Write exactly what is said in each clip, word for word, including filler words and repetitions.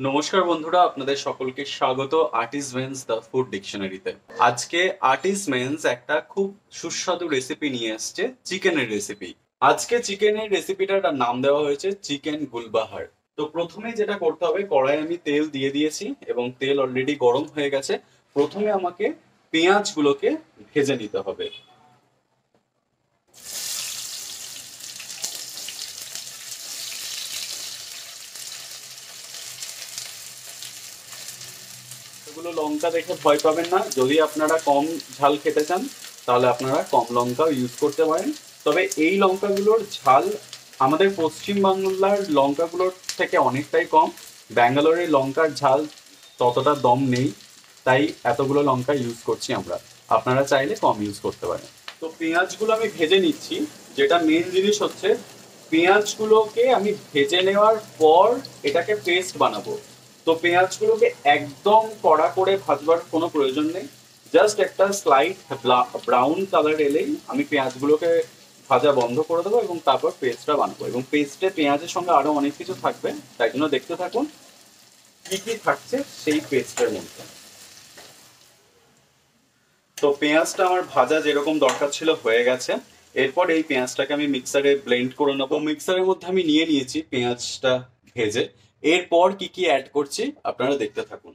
नमस्कार बंधुरा आपनादेर सकलके स्वागत आर्टिस्ट मेन्स द फूड डिक्शनारीते। आजके आर्टिस्ट मेन्स एकटा खूब सुस्वादु रेसिपि निये एसेछे, चिकेनेर रेसिपि। आजके चिकेनेर रेसिपिटार नाम देওয়া হয়েছে चिकेन गुलबाहार। तो प्रथमे जेटा करते होबे, कड़ाइये आमि तेल दिये दियेछि एबं तेल अलरेडी गरम हये गेछे। प्रथमे आमाके पेंयाजगुलोके भेजे निते होबे। लंका देखे भय पाबेन ना, यदि आपनारा कम झाल खेते चान ताहले आपनारा कम लंका यूज करते पारेन। तबे एई लंकागुलोर झाल आमादेर पश्चिम बांगलार लंकागुलोर थेके अनेकटाई कम। बेंगालोरे लंकार झाल ततटा दम नेई, ताई एतगुलो लंका यूज करछि आमरा। आपनारा चाइले कम यूज करते पारेन। तो पेंयाजगुलो आमि भेजे निচ্ছি। जेटा मेन जिनिस हच्छे पेंयाजगुलोके आमि भेजे नेওয়ার पर एटाके पेस्ट बानाबो। तो पेंयाजगुलोके एकदम कड़ा करे भाजबार कोनो प्रयोजन नेই, जस्ट एक स्लाइट ब्राउन कलर एलेই आमि पेंयाजगुलोके भाजा बंध करे देबो एबं तारपर पेस्टटा बानाबो। एबं पेस्टे पेंयाजेर संगे आरो अनेक किछु थाकबे, ताई जोन्नो देखते थाकुन कि कि थाकছে সেই পেস্টের মধ্যে। तो পেঁয়াজটা আমার ভাজা যেরকম দরকার ছিল হয়ে গেছে। এরপর এই পেঁয়াজটাকে আমি মিক্সারে ব্লেন্ড করে নেব। মিক্সারের মধ্যে আমি নিয়ে নিয়েছি পেঁয়াজটা ভেজে। एरपर की की ऐड करছি আপনারা দেখতে থাকুন।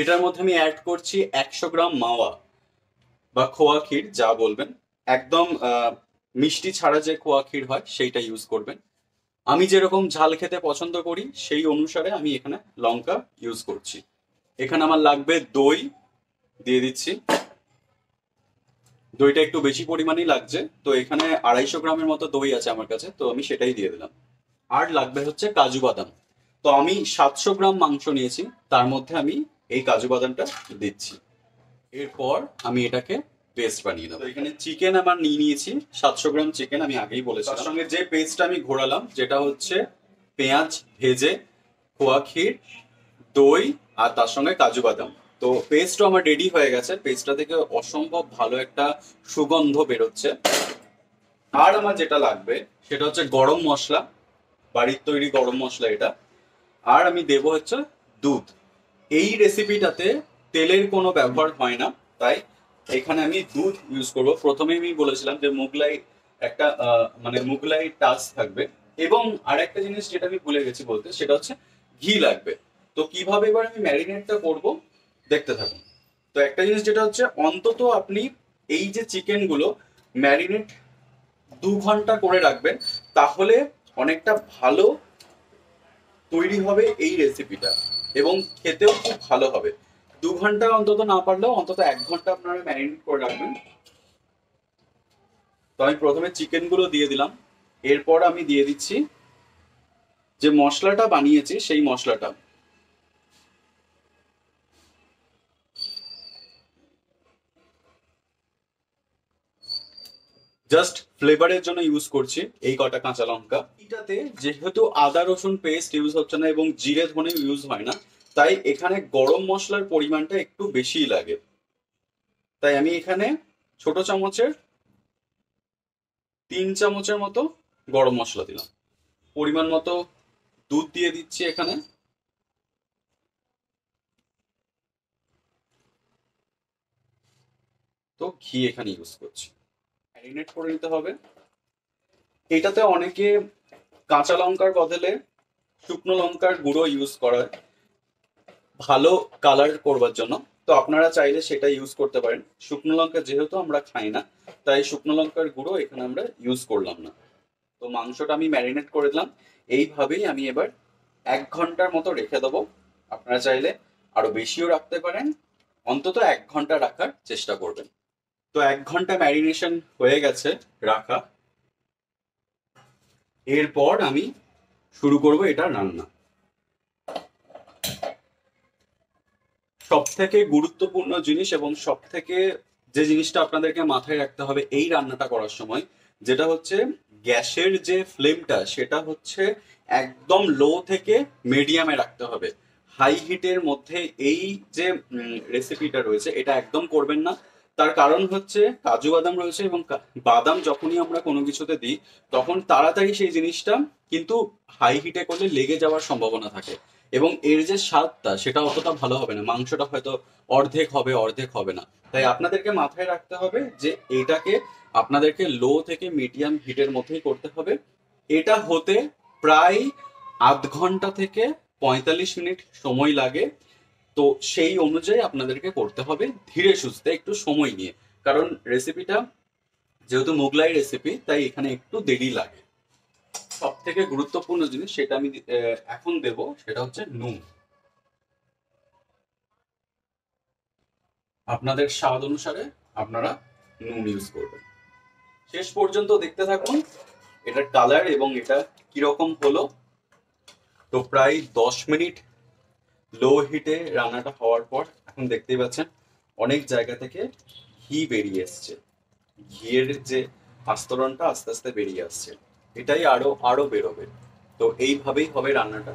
এটার মধ্যে আমি ऐड করছি একশো গ্রাম মাওয়া বা খোয়া ক্ষীর, যা বলবেন। একদম মিষ্টি ছাড়া যে খোয়া ক্ষীর হয় সেইটা ইউজ করবেন। আমি যেরকম ঝাল খেতে পছন্দ করি সেই অনুসারে আমি এখানে লঙ্কা ইউজ করছি। এখানে আমার লাগবে দই, দিয়ে দিচ্ছি। দইটা একটু বেশি পরিমাণই লাগছে, তো এখানে আড়াইশো গ্রামের মতো দই আছে আমার কাছে, তো আমি সেটাই দিয়ে দিলাম। আর লাগবে হচ্ছে কাজু বাদাম। तो आमी सातशो ग्राम मांस निয়েছি, তার মধ্যে আমি এই কাজু বাদামটা দিচ্ছি। এরপর আমি এটাকে পেস্ট বানিয়ে নেব। এখানে চিকেন আমার নিয়ে নিয়েছি সাতশো গ্রাম চিকেন, আমি আগেই বলেছি। তার সঙ্গে যে পেস্টটা আমি ঘোরালাম যেটা হচ্ছে পেঁয়াজ ভেজে, খোয়া ক্ষীর, দই আর তার সঙ্গে কাজু বাদাম। তো পেস্টও আমার রেডি হয়ে গেছে। পেস্টটা থেকে অসম্ভব ভালো একটা সুগন্ধ বের হচ্ছে। আর আমার যেটা লাগবে সেটা হচ্ছে গরম মশলা, বাড়ির তৈরি গরম মশলা এটা। আর আমি দেব হচ্ছে দুধ। এই রেসিপিটাতে তেলের কোনো ব্যবহার হয় না, তাই এখানে আমি দুধ ইউজ করব। প্রথমে আমি বলেছিলাম যে মুগলাই একটা মানে মুগলাই টাচ থাকবে, এবং আর একটা জিনিস যেটা আমি ভুলে গেছি বলতে, সেটা হচ্ছে ঘি লাগবে। তো কিভাবে এবার আমি ম্যারিনেটটা করব দেখতে থাকুন। তো একটা জিনিস যেটা হচ্ছে, অন্তত আপনি এই যে চিকেনগুলো ম্যারিনেট দু ঘন্টা করে রাখবেন, তাহলে অনেকটা ভালো তৈরি হবে এই রেসিপিটা এবং খেতেও খুব ভালো হবে। দু ঘন্টা অন্তত না পারলেও অন্তত এক ঘন্টা আপনারা ম্যারিনেট করে রাখবেন। তো আমি প্রথমে চিকেনগুলো দিয়ে দিলাম। এরপর আমি দিয়ে দিচ্ছি যে মশলাটা বানিয়েছি সেই মশলাটা। জাস্ট ফ্লেভারের জন্য ইউজ করছি এই কটা কাঁচা লঙ্কা। এটাতে যেহেতু আদা রসুন পেস্ট ইউজ হচ্ছে না এবং জিরে ধনে ইউজ হয় না, তাই এখানে গরম মশলার পরিমাণটা একটু বেশি লাগে। তাই আমি এখানে ছোট চামচের তিন চামচের মতো গরম মশলা দিলাম। পরিমাণ মতো দুধ দিয়ে দিচ্ছি এখানে। তো ঘি এখানে ইউজ করছি। ম্যারিনেট করে নিতে হবে। এটাতে অনেকে কাঁচা লঙ্কার বদলে শুকনো লঙ্কার গুঁড়ো ইউজ করা হয় ভালো কালার করবার জন্য, তো আপনারা চাইলে সেটা ইউজ করতে পারেন। শুকনো লঙ্কা যেহেতু আমরা খাই না, তাই শুকনো লঙ্কার গুঁড়ো এখানে আমরা ইউজ করলাম না। তো মাংসটা আমি ম্যারিনেট করে দিলাম। এইভাবেই আমি এবার এক ঘন্টার মতো রেখে দেবো। আপনারা চাইলে আরো বেশিও রাখতে পারেন, অন্তত এক ঘন্টা রাখার চেষ্টা করবেন। তো এক ঘন্টা ম্যারিনেশন হয়ে গেছে রাখা। এরপর আমি শুরু করব এটা রান্না। সব থেকে গুরুত্বপূর্ণ জিনিস এবং সব থেকে যে জিনিসটা আপনাদেরকে মাথায় রাখতে হবে এই রান্নাটা করার সময়, যেটা হচ্ছে গ্যাসের যে ফ্লেমটা সেটা হচ্ছে একদম লো থেকে মিডিয়ামে রাখতে হবে। হাই হিটের মধ্যে এই যে রেসিপিটা রয়েছে এটা একদম করবেন না। তার কারণ হচ্ছে কাজু বাদাম রয়েছে, এবং বাদাম যখনই আমরা কোনো কিছুতে দিই তখন তাড়াতাড়ি সেই জিনিসটা কিন্তু হাই হিটে করলে লেগে যাওয়ার সম্ভাবনা থাকে। এবং এর যে স্বাদটা সেটা অতটা ভালো হবে না, মাংসটা হয়তো অর্ধেক হবে অর্ধেক হবে না। তাই আপনাদেরকে মাথায় রাখতে হবে যে এটাকে আপনাদেরকে লো থেকে মিডিয়াম হিটের মধ্যেই করতে হবে। এটা হতে প্রায় আধ ঘন্টা থেকে পঁয়তাল্লিশ মিনিট সময় লাগে, তো সেই অনুযায়ী আপনাদেরকে করতে হবে ধীরে সুস্থে একটু সময় নিয়ে, কারণ রেসিপিটা যেহেতু মোগলাই রেসিপি তাই এখানে একটু দেরি লাগে। সব থেকে গুরুত্বপূর্ণ জিনিস সেটা আমি এখন দেব, সেটা হচ্ছে নুন। আপনাদের স্বাদ অনুসারে আপনারা নুন ইউজ করবেন। শেষ পর্যন্ত দেখতে থাকুন এটার কালার এবং এটা কিরকম হলো। তো প্রায় দশ মিনিট লো হিটে রান্নাটা হওয়ার পর এখন দেখতেই পাচ্ছেন অনেক জায়গা থেকে ঘি বেরিয়ে আসছে, ঘিয়ের যে আস্তরণটা আস্তে আস্তে বেরিয়ে আসছে, এটাই আরো আরো বেরোবে। তো এইভাবেই হবে রান্নাটা।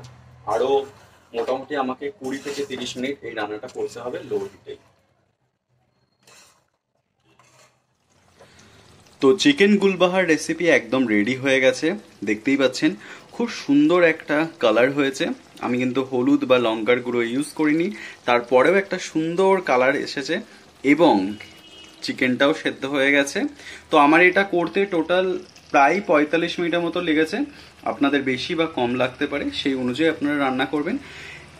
আরো মোটামুটি আমাকে কুড়ি থেকে তিরিশ মিনিট এই রান্নাটা করতে হবে লো হিটে। তো চিকেন গুলবাহার রেসিপি একদম রেডি হয়ে গেছে, দেখতেই পাচ্ছেন খুব সুন্দর একটা কালার হয়েছে। আমি কিন্তু হলুদ বা লঙ্কার গুঁড়ো ইউজ করিনি, তারপরেও একটা সুন্দর কালার এসেছে এবং চিকেনটাও সেদ্ধ হয়ে গেছে। তো আমার এটা করতে টোটাল প্রায় পঁয়তাল্লিশ মিনিটের মতো লেগেছে, আপনাদের বেশি বা কম লাগতে পারে সেই অনুযায়ী আপনারা রান্না করবেন।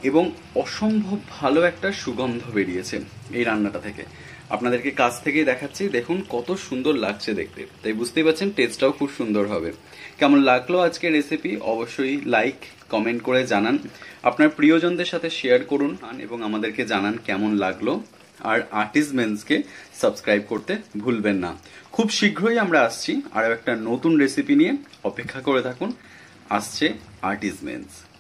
এবং অসম্ভব ভালো একটা সুগন্ধ বেরিয়েছে এই রান্নাটা থেকে, আপনাদেরকে কাছ থেকেই দেখাচ্ছি, দেখুন কত সুন্দর লাগছে দেখতে। তাই বুঝতেই পারছেন টেস্টটাও খুব সুন্দর হবে। কেমন লাগলো আজকে রেসিপি অবশ্যই লাইক কমেন্ট করে জানান, আপনার প্রিয়জনদের সাথে শেয়ার করুন এবং আমাদেরকে জানান কেমন লাগলো। আর আর্টিজমেন্টসকে সাবস্ক্রাইব করতে ভুলবেন না। খুব শীঘ্রই আমরা আসছি আরও একটা নতুন রেসিপি নিয়ে, অপেক্ষা করে থাকুন। আসছে আর্টিজমেন্টস।